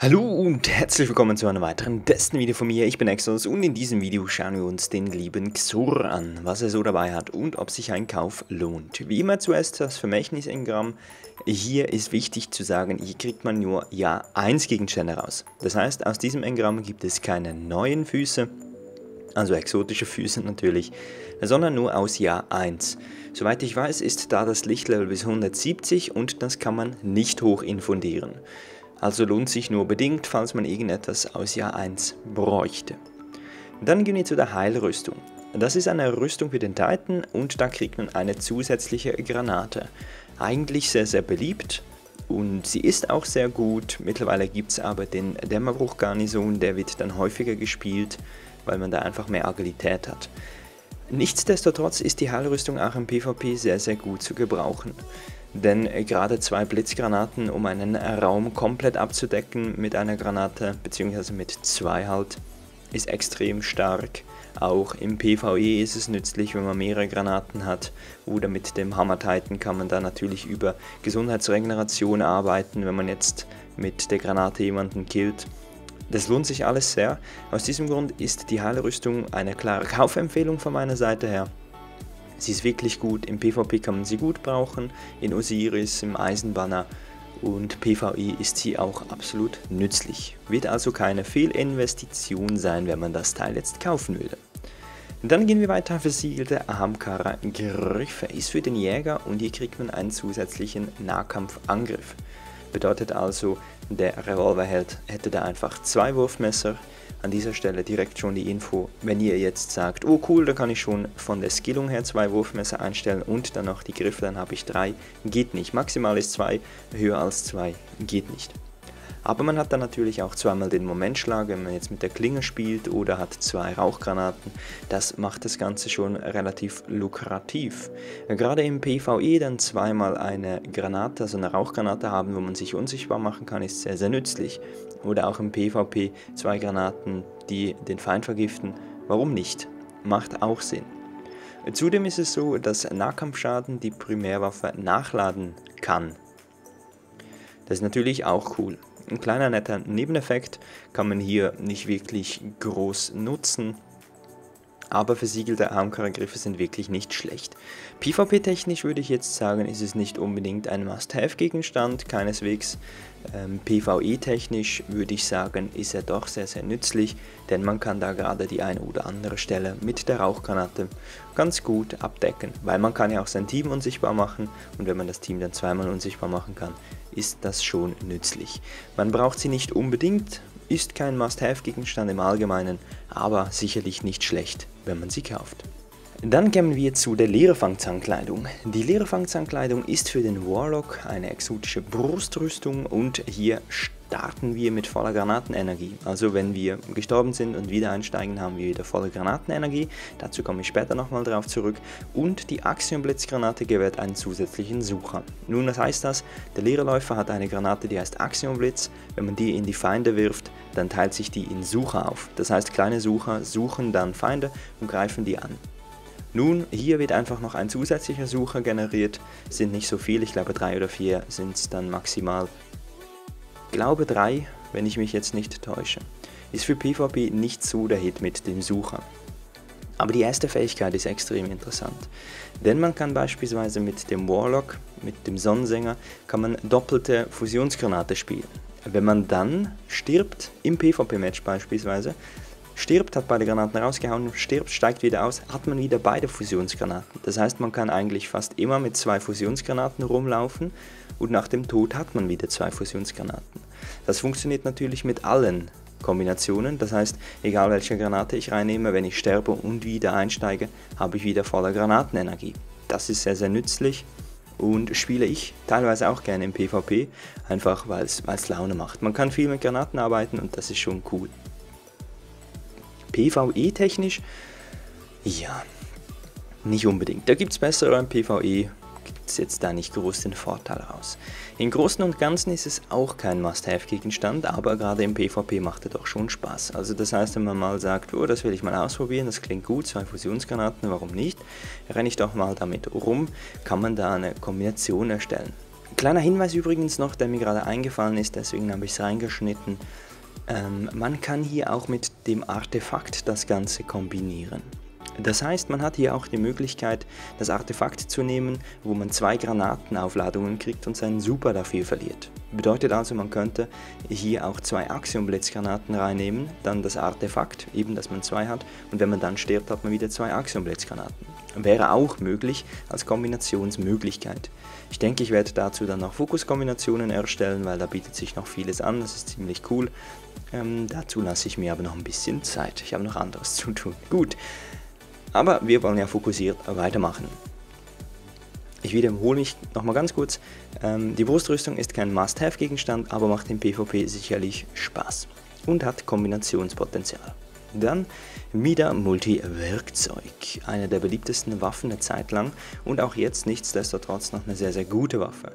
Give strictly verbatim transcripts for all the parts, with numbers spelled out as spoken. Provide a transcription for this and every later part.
Hallo und herzlich willkommen zu einem weiteren Destiny-Video von mir. Ich bin Exos und in diesem Video schauen wir uns den lieben Xur an, was er so dabei hat und ob sich ein Kauf lohnt. Wie immer zuerst das Vermächtnis-Engramm. Hier ist wichtig zu sagen, hier kriegt man nur Jahr eins Gegenstände raus. Das heißt, aus diesem Engramm gibt es keine neuen Füße, also exotische Füße natürlich, sondern nur aus Jahr eins. Soweit ich weiß, ist da das Lichtlevel bis hundertsiebzig und das kann man nicht hoch infundieren. Also lohnt sich nur bedingt, falls man irgendetwas aus Jahr eins bräuchte. Dann gehen wir zu der Heilrüstung. Das ist eine Rüstung für den Titan und da kriegt man eine zusätzliche Granate. Eigentlich sehr sehr beliebt und sie ist auch sehr gut. Mittlerweile gibt es aber den Dämmerbruchgarnison, der wird dann häufiger gespielt, weil man da einfach mehr Agilität hat. Nichtsdestotrotz ist die Heilrüstung auch im PvP sehr sehr gut zu gebrauchen. Denn gerade zwei Blitzgranaten, um einen Raum komplett abzudecken mit einer Granate, beziehungsweise mit zwei halt, ist extrem stark. Auch im PvE ist es nützlich, wenn man mehrere Granaten hat. Oder mit dem Hammer Titan kann man da natürlich über Gesundheitsregeneration arbeiten, wenn man jetzt mit der Granate jemanden killt. Das lohnt sich alles sehr. Aus diesem Grund ist die Heilrüstung eine klare Kaufempfehlung von meiner Seite her. Sie ist wirklich gut, im PvP kann man sie gut brauchen, in Osiris, im Eisenbanner und PvE ist sie auch absolut nützlich. Wird also keine Fehlinvestition sein, wenn man das Teil jetzt kaufen würde. Dann gehen wir weiter, versiegelte Ahamkara Griffe ist für den Jäger und hier kriegt man einen zusätzlichen Nahkampfangriff. Bedeutet also, der Revolverheld hätte da einfach zwei Wurfmesser. An dieser Stelle direkt schon die Info, wenn ihr jetzt sagt, oh cool, da kann ich schon von der Skillung her zwei Wurfmesser einstellen und dann noch die Griffe, dann habe ich drei, geht nicht. Maximal ist zwei, höher als zwei, geht nicht. Aber man hat dann natürlich auch zweimal den Momentschlag, wenn man jetzt mit der Klinge spielt oder hat zwei Rauchgranaten. Das macht das Ganze schon relativ lukrativ. Gerade im PvE dann zweimal eine Granate, also eine Rauchgranate haben, wo man sich unsichtbar machen kann, ist sehr, sehr nützlich. Oder auch im PvP zwei Granaten, die den Feind vergiften. Warum nicht? Macht auch Sinn. Zudem ist es so, dass Nahkampfschaden die Primärwaffe nachladen kann. Das ist natürlich auch cool. Ein kleiner netter Nebeneffekt, kann man hier nicht wirklich groß nutzen, aber versiegelte Ahamkara-Griffe sind wirklich nicht schlecht. PvP-technisch würde ich jetzt sagen, ist es nicht unbedingt ein Must-Have-Gegenstand, keineswegs. Ähm, PvE-technisch würde ich sagen, ist er doch sehr sehr nützlich, denn man kann da gerade die eine oder andere Stelle mit der Rauchgranate ganz gut abdecken, weil man kann ja auch sein Team unsichtbar machen und wenn man das Team dann zweimal unsichtbar machen kann, ist das schon nützlich. Man braucht sie nicht unbedingt, ist kein Must-Have-Gegenstand im Allgemeinen, aber sicherlich nicht schlecht, wenn man sie kauft. Dann kämen wir zu der Leerefangzankleidung. Die Leerefangzankleidung ist für den Warlock eine exotische Brustrüstung und hier starten wir mit voller Granatenenergie. Also wenn wir gestorben sind und wieder einsteigen, haben wir wieder volle Granatenenergie. Dazu komme ich später nochmal drauf zurück. Und die Axiomblitzgranate gewährt einen zusätzlichen Sucher. Nun, was heißt das? Der Leerläufer hat eine Granate, die heißt Axiomblitz. Wenn man die in die Feinde wirft, dann teilt sich die in Sucher auf. Das heißt, kleine Sucher suchen dann Feinde und greifen die an. Nun, hier wird einfach noch ein zusätzlicher Sucher generiert, sind nicht so viel, ich glaube drei oder vier sind es dann maximal. Ich glaube drei, wenn ich mich jetzt nicht täusche. Ist für PvP nicht so der Hit mit dem Sucher. Aber die erste Fähigkeit ist extrem interessant, denn man kann beispielsweise mit dem Warlock, mit dem Sonnensänger, kann man doppelte Fusionsgranate spielen. Wenn man dann stirbt, im PvP-Match beispielsweise, stirbt, hat beide Granaten rausgehauen, stirbt, steigt wieder aus, hat man wieder beide Fusionsgranaten. Das heißt, man kann eigentlich fast immer mit zwei Fusionsgranaten rumlaufen und nach dem Tod hat man wieder zwei Fusionsgranaten. Das funktioniert natürlich mit allen Kombinationen, das heißt, egal welche Granate ich reinnehme, wenn ich sterbe und wieder einsteige, habe ich wieder voller Granatenenergie. Das ist sehr, sehr nützlich. Und spiele ich teilweise auch gerne im PvP, einfach weil es Laune macht. Man kann viel mit Granaten arbeiten und das ist schon cool. PvE-technisch? Ja, nicht unbedingt. Da gibt es bessere im PvE, gibt es jetzt da nicht groß den Vorteil raus. Im Großen und Ganzen ist es auch kein Must-Have-Gegenstand, aber gerade im PvP macht er doch schon Spaß. Also das heißt, wenn man mal sagt, oh, das will ich mal ausprobieren, das klingt gut, zwei Fusionsgranaten, warum nicht? Renne ich doch mal damit rum, kann man da eine Kombination erstellen. Kleiner Hinweis übrigens noch, der mir gerade eingefallen ist, deswegen habe ich es reingeschnitten. Ähm, man kann hier auch mit dem Artefakt das Ganze kombinieren. Das heißt, man hat hier auch die Möglichkeit, das Artefakt zu nehmen, wo man zwei Granatenaufladungen kriegt und seinen Super dafür verliert. Bedeutet also, man könnte hier auch zwei Axiomblitzgranaten reinnehmen, dann das Artefakt, eben dass man zwei hat, und wenn man dann stirbt, hat man wieder zwei Axiomblitzgranaten. Wäre auch möglich als Kombinationsmöglichkeit. Ich denke, ich werde dazu dann noch Fokuskombinationen erstellen, weil da bietet sich noch vieles an, das ist ziemlich cool. Ähm, dazu lasse ich mir aber noch ein bisschen Zeit, ich habe noch anderes zu tun. Gut. Aber wir wollen ja fokussiert weitermachen. Ich wiederhole mich nochmal ganz kurz. Ähm, die Brustrüstung ist kein Must-Have-Gegenstand, aber macht im PvP sicherlich Spaß und hat Kombinationspotenzial. Dann Mida-Multiwerkzeug, eine der beliebtesten Waffen der Zeit lang und auch jetzt nichtsdestotrotz noch eine sehr, sehr gute Waffe.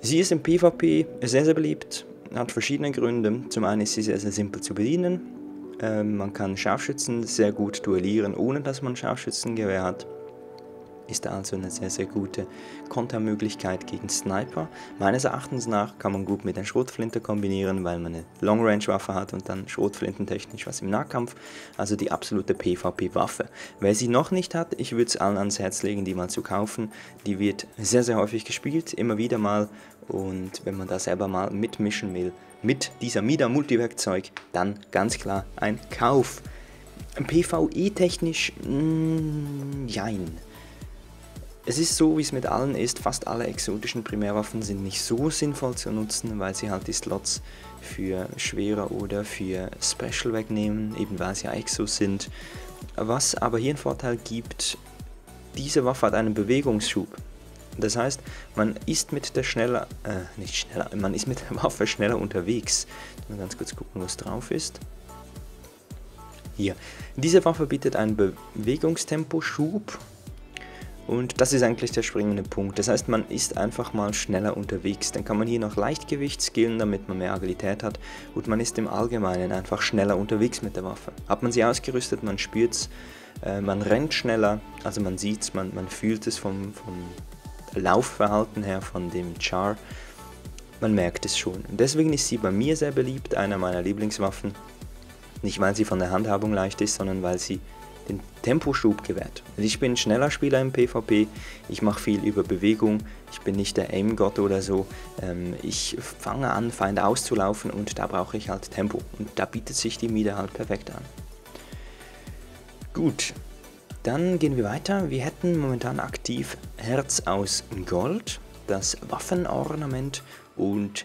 Sie ist im PvP sehr, sehr beliebt, hat verschiedene Gründe. Zum einen ist sie sehr, sehr simpel zu bedienen. Man kann Scharfschützen sehr gut duellieren, ohne dass man Scharfschützengewehr hat. Ist also eine sehr, sehr gute Kontermöglichkeit gegen Sniper. Meines Erachtens nach kann man gut mit einer Schrotflinte kombinieren, weil man eine Long-Range-Waffe hat und dann schrotflintentechnisch was im Nahkampf. Also die absolute PvP-Waffe. Wer sie noch nicht hat, ich würde es allen ans Herz legen, die mal zu kaufen. Die wird sehr, sehr häufig gespielt, immer wieder mal. Und wenn man da selber mal mitmischen will, mit dieser Mida-Multiwerkzeug, dann ganz klar ein Kauf. PvE-technisch, mm, jein. Es ist so, wie es mit allen ist, fast alle exotischen Primärwaffen sind nicht so sinnvoll zu nutzen, weil sie halt die Slots für schwerer oder für Special wegnehmen, eben weil sie ja Exos sind. Was aber hier einen Vorteil gibt, diese Waffe hat einen Bewegungsschub. Das heißt, man ist mit der schneller, äh, nicht schneller, man ist mit der Waffe schneller unterwegs. Mal ganz kurz gucken, was drauf ist. Hier. Diese Waffe bietet einen Bewegungstemposchub und das ist eigentlich der springende Punkt. Das heißt, man ist einfach mal schneller unterwegs. Dann kann man hier noch Leichtgewicht skillen, damit man mehr Agilität hat und man ist im Allgemeinen einfach schneller unterwegs mit der Waffe. Hat man sie ausgerüstet, man spürt's, äh, man rennt schneller, also man sieht's, man, man fühlt es vom, vom Laufverhalten her, von dem Char, man merkt es schon. Und deswegen ist sie bei mir sehr beliebt, einer meiner Lieblingswaffen. Nicht weil sie von der Handhabung leicht ist, sondern weil sie den Temposchub gewährt. Ich bin ein schneller Spieler im PvP, ich mache viel über Bewegung, ich bin nicht der Aim-Gott oder so. Ich fange an, Feinde auszulaufen und da brauche ich halt Tempo. Und da bietet sich die Mida halt perfekt an. Gut. Dann gehen wir weiter. Wir hätten momentan aktiv Herz aus Gold, das Waffenornament und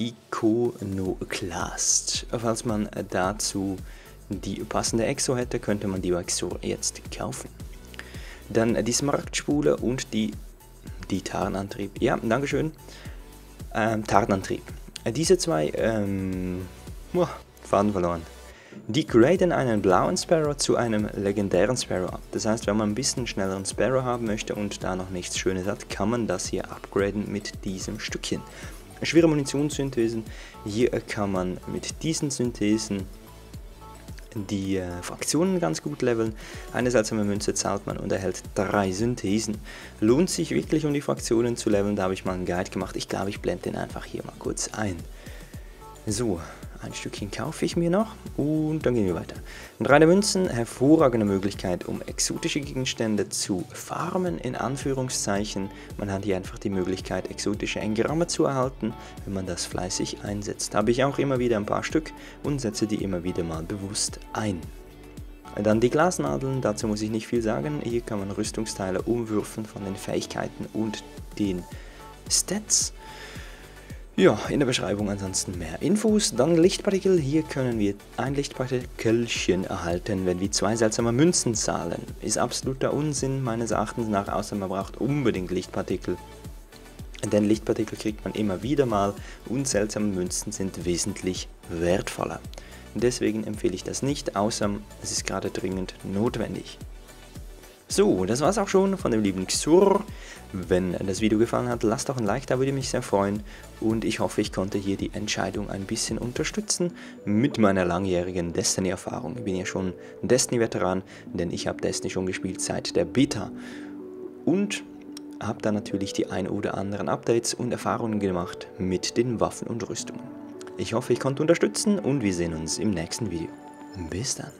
Iconoclast. Falls man dazu die passende Exo hätte, könnte man die Exo jetzt kaufen. Dann die Smaragdspule und die, die Tarnantrieb. Ja, dankeschön. Ähm, Tarnantrieb. Diese zwei, ähm, oh, Faden verloren. Die graden einen blauen Sparrow zu einem legendären Sparrow ab. Das heißt, wenn man ein bisschen schnelleren Sparrow haben möchte und da noch nichts Schönes hat, kann man das hier upgraden mit diesem Stückchen. Schwere Munitionssynthesen, hier kann man mit diesen Synthesen die äh, Fraktionen ganz gut leveln. Eine seltsame Münze zahlt man und erhält drei Synthesen. Lohnt sich wirklich, um die Fraktionen zu leveln, da habe ich mal einen Guide gemacht. Ich glaube, ich blende den einfach hier mal kurz ein. So. Ein Stückchen kaufe ich mir noch und dann gehen wir weiter. Drei der Münzen, hervorragende Möglichkeit, um exotische Gegenstände zu farmen, in Anführungszeichen. Man hat hier einfach die Möglichkeit, exotische Engramme zu erhalten, wenn man das fleißig einsetzt. Habe ich auch immer wieder ein paar Stück und setze die immer wieder mal bewusst ein. Dann die Glasnadeln, dazu muss ich nicht viel sagen. Hier kann man Rüstungsteile umwürfen von den Fähigkeiten und den Stats. Ja, in der Beschreibung ansonsten mehr Infos. Dann Lichtpartikel, hier können wir ein Lichtpartikelchen erhalten, wenn wir zwei seltsame Münzen zahlen. Ist absoluter Unsinn meines Erachtens nach, außer man braucht unbedingt Lichtpartikel. Denn Lichtpartikel kriegt man immer wieder mal und seltsame Münzen sind wesentlich wertvoller. Deswegen empfehle ich das nicht, außer es ist gerade dringend notwendig. So, das war's auch schon von dem lieben Xur. Wenn das Video gefallen hat, lasst doch ein Like, da würde mich sehr freuen. Und ich hoffe, ich konnte hier die Entscheidung ein bisschen unterstützen mit meiner langjährigen Destiny-Erfahrung. Ich bin ja schon Destiny-Veteran, denn ich habe Destiny schon gespielt seit der Beta. Und habe dann natürlich die ein oder anderen Updates und Erfahrungen gemacht mit den Waffen und Rüstungen. Ich hoffe, ich konnte unterstützen und wir sehen uns im nächsten Video. Bis dann!